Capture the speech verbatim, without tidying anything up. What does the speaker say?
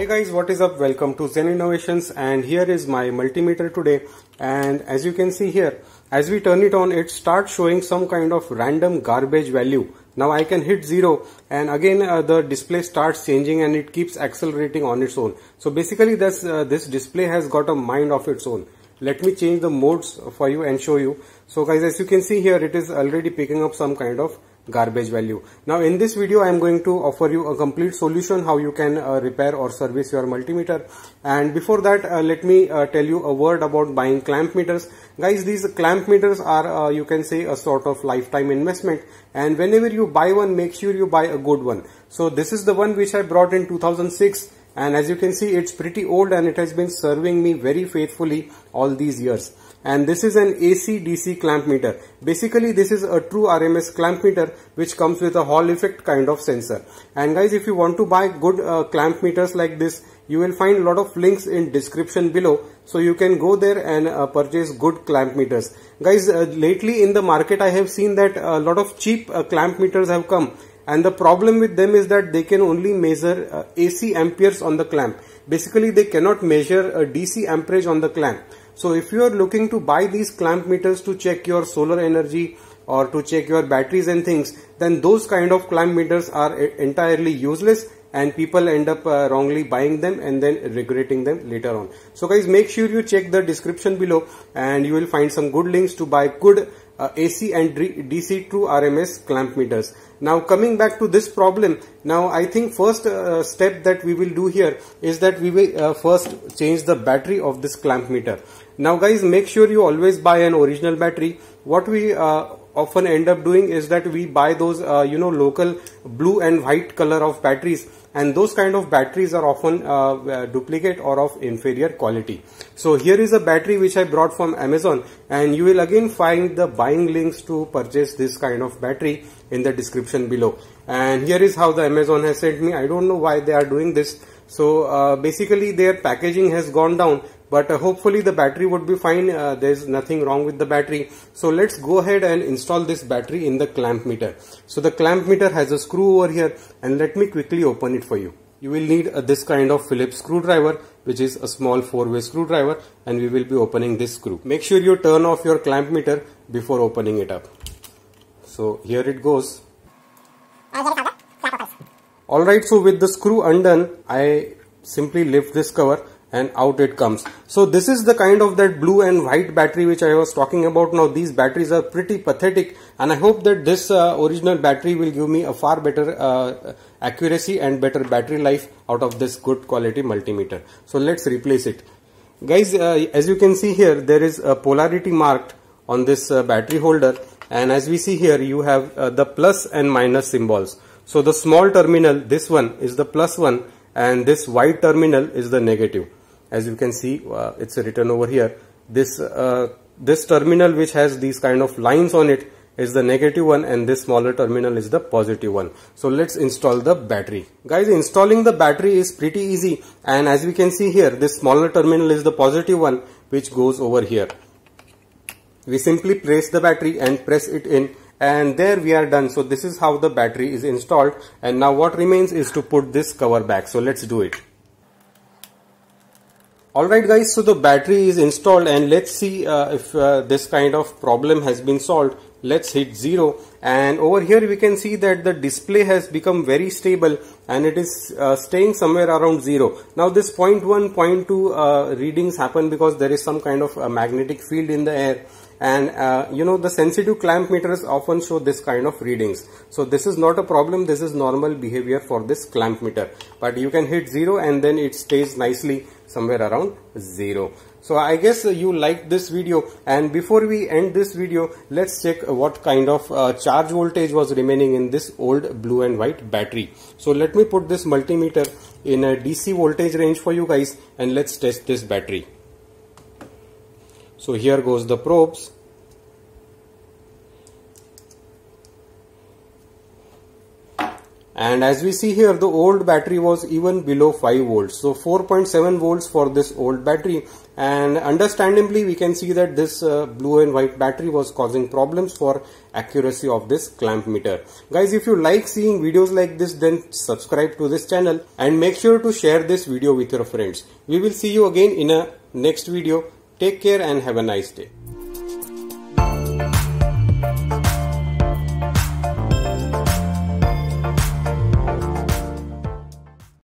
Hey guys, what is up? Welcome to Zen Innovations, and here is my multimeter today. And as you can see here, as we turn it on, it starts showing some kind of random garbage value. Now I can hit zero and again uh, the display starts changing and it keeps accelerating on its own. So basically this, uh, this display has got a mind of its own. Let me change the modes for you and show you. So guys, as you can see here, it is already picking up some kind of garbage value. Now in this video I am going to offer you a complete solution how you can uh, repair or service your multimeter. And before that uh, let me uh, tell you a word about buying clamp meters. Guys, these clamp meters are uh, you can say a sort of lifetime investment, and whenever you buy one, make sure you buy a good one. So this is the one which I brought in two thousand six, and as you can see it's pretty old and it has been serving me very faithfully all these years. And this is an A C D C clamp meter. Basically this is a True R M S clamp meter which comes with a Hall effect kind of sensor. And guys, if you want to buy good uh, clamp meters like this, you will find a lot of links in description below, so you can go there and uh, purchase good clamp meters. Guys, uh, lately in the market I have seen that a lot of cheap uh, clamp meters have come, and the problem with them is that they can only measure uh, A C amperes on the clamp. Basically they cannot measure uh, D C amperage on the clamp. So if you are looking to buy these clamp meters to check your solar energy or to check your batteries and things, then those kind of clamp meters are entirely useless and people end up uh, wrongly buying them and then regretting them later on. So guys, make sure you check the description below and you will find some good links to buy good uh, A C and D C True R M S clamp meters. Now coming back to this problem, now I think first uh, step that we will do here is that we will uh, first change the battery of this clamp meter. Now guys, make sure you always buy an original battery. What we uh, often end up doing is that we buy those uh, you know local blue and white color of batteries, and those kind of batteries are often uh, duplicate or of inferior quality. So here is a battery which I brought from Amazon, and you will again find the buying links to purchase this kind of battery in the description below. And here is how the Amazon has sent me. I don't know why they are doing this. So uh, basically their packaging has gone down, but uh, hopefully the battery would be fine. Uh, there's nothing wrong with the battery. So let's go ahead and install this battery in the clamp meter. So the clamp meter has a screw over here, and let me quickly open it for you. You will need uh, this kind of Phillips screwdriver, which is a small four-way screwdriver, and we will be opening this screw. Make sure you turn off your clamp meter before opening it up. So here it goes. Alright, so with the screw undone, I simply lift this cover and out it comes. So this is the kind of that blue and white battery which I was talking about. Now these batteries are pretty pathetic, and I hope that this uh, original battery will give me a far better uh, accuracy and better battery life out of this good quality multimeter. So let's replace it. Guys, uh, as you can see here, there is a polarity marked on this uh, battery holder, and as we see here, you have uh, the plus and minus symbols. So the small terminal, this one is the plus one, and this white terminal is the negative. As you can see, uh, it's written over here. This uh, this terminal which has these kind of lines on it is the negative one, and this smaller terminal is the positive one. So let's install the battery. Guys, installing the battery is pretty easy, and as we can see here, this smaller terminal is the positive one which goes over here. We simply place the battery and press it in, and there we are done. So this is how the battery is installed, and now what remains is to put this cover back. So let's do it. Alright guys, so the battery is installed, and let's see uh, if uh, this kind of problem has been solved. Let's hit zero, and over here we can see that the display has become very stable, and it is uh, staying somewhere around zero. Now this zero point one, zero point two uh, readings happen because there is some kind of uh, magnetic field in the air, and uh, you know the sensitive clamp meters often show this kind of readings. So this is not a problem, this is normal behavior for this clamp meter. But you can hit zero and then it stays nicely somewhere around zero. So I guess you liked this video, and before we end this video, let's check what kind of uh, charge voltage was remaining in this old blue and white battery. So let me put this multimeter in a D C voltage range for you guys, and let's test this battery. So here goes the probes. And as we see here, the old battery was even below five volts. So four point seven volts for this old battery. And understandably, we can see that this uh, blue and white battery was causing problems for accuracy of this clamp meter. Guys, if you like seeing videos like this, then subscribe to this channel and make sure to share this video with your friends. We will see you again in a next video. Take care and have a nice day.